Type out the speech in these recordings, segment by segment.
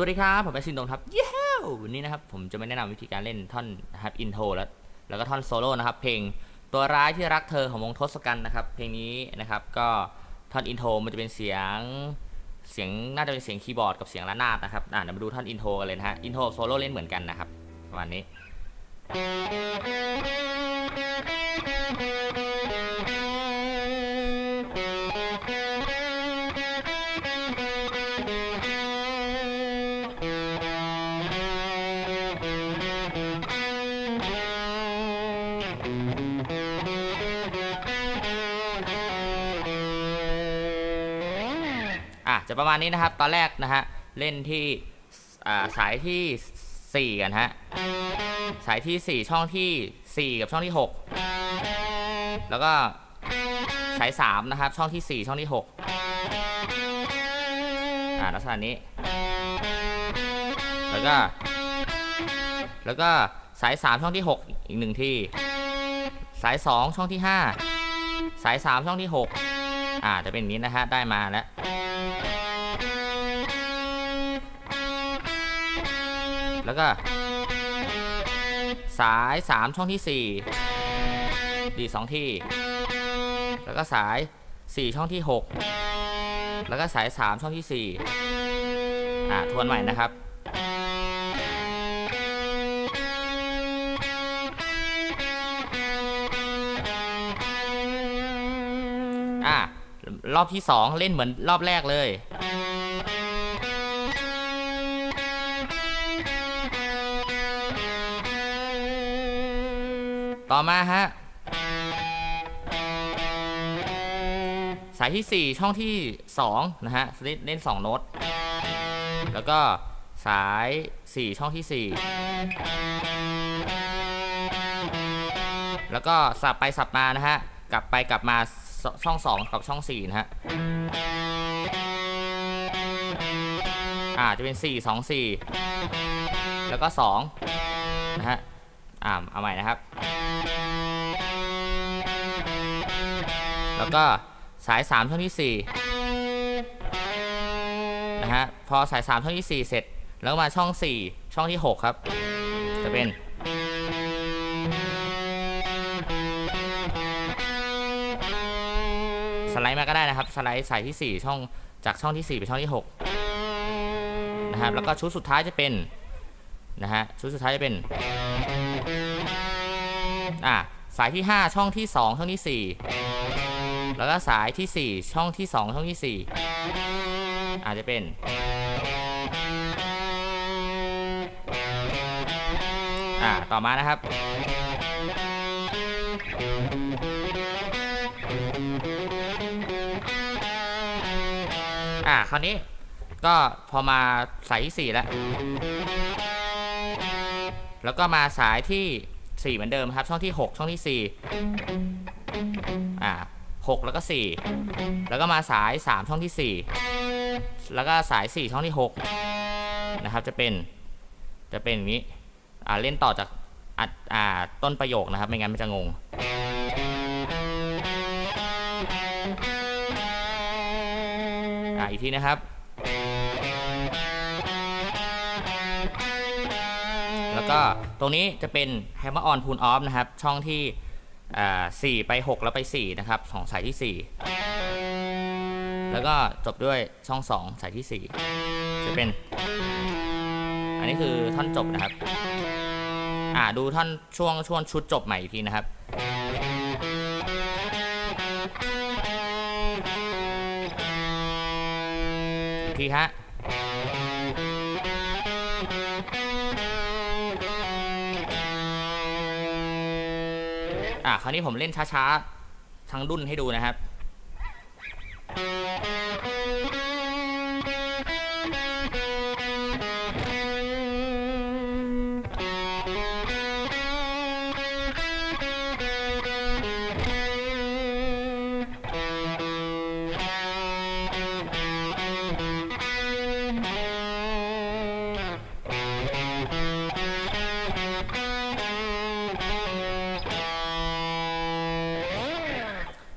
สวัสดีครับผมไอซินดงครับเย้วันนี้นะครับผมจะไม่แนะนำวิธีการเล่นท่อนนะครับอินโทรแล้วก็ท่อนโซโล่นะครับเพลงตัวร้ายที่รักเธอของวงทศกัณฐ์นะครับเพลงนี้นะครับก็ท่อนอินโทรมันจะเป็นเสียงน่าจะเป็นเสียงคีย์บอร์ดกับเสียงระนาดนะครับเดี๋ยวมาดูท่อนอินโทรกันเลยนะฮะอินโทรโซโล่เล่นเหมือนกันนะครับประมาณนี้จะประมาณนี้นะครับตอนแรกนะฮะเล่นที่สายที่4กันฮะสายที่4ช่องที่4กับช่องที่6แล้วก็สาย3นะครับช่องที่4ช่องที่6ลักษณะนี้แล้วก็สาย3ช่องที่6อีก1ที่สาย2ช่องที่5สาย3ช่องที่6จะเป็นอย่างนี้นะฮะได้มาแล้วแล้วก็สาย3ช่องที่4ดี2ที่แล้วก็สาย4ช่องที่6แล้วก็สาย3ช่องที่4ทวนใหม่นะครับรอบที่2เล่นเหมือนรอบแรกเลยต่อมาฮะสายที่4ช่องที่2นะฮะเล่น2โน้ตแล้วก็สาย4ช่องที่4แล้วก็สับไปสับมานะฮะกลับไปกลับมาช่อง2กับช่อง4นะฮะจะเป็น4 2 4แล้วก็2นะฮะเอาใหม่นะครับแล้วก็สาย3ช่องที่4นะฮะพอสาย3ช่องที่4เสร็จแล้วมาช่อง4ช่องที่6ครับจะเป็นสไลด์มาก็ได้นะครับสไลด์สายที่4ช่องจากช่องที่4ไปช่องที่6นะครับแล้วก็ชุดสุดท้ายจะเป็นนะฮะชุดสุดท้ายจะเป็นสายที่5ช่องที่2ช่องที่4แล้วก็สายที่4ช่องที่2ช่องที่4อาจจะเป็นต่อมานะครับคราวนี้ก็พอมาสายที่4แล้วก็มาสายที่4เหมือนเดิมครับช่องที่6ช่องที่46แล้วก็4แล้วก็มาสาย3ช่องที่4แล้วก็สาย4ช่องที่6นะครับจะเป็นอย่างนี้เล่นต่อจากต้นประโยคนะครับไม่งั้นมันจะงงอีกทีนะครับแล้วก็ตรงนี้จะเป็น hammer on pull off นะครับช่องที่4ไป6แล้วไป4นะครับของสายที่4แล้วก็จบด้วยช่อง2สายที่4จะเป็นอันนี้คือท่อนจบนะครับดูท่อนช่วงชุดจบใหม่อีกทีนะครับอีกทีฮะคราวนี้ผมเล่นช้าๆทั้งดุนให้ดูนะครับ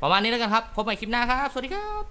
ประมาณนี้แล้วกันครับพบใหม่คลิปหน้าครับสวัสดีครับ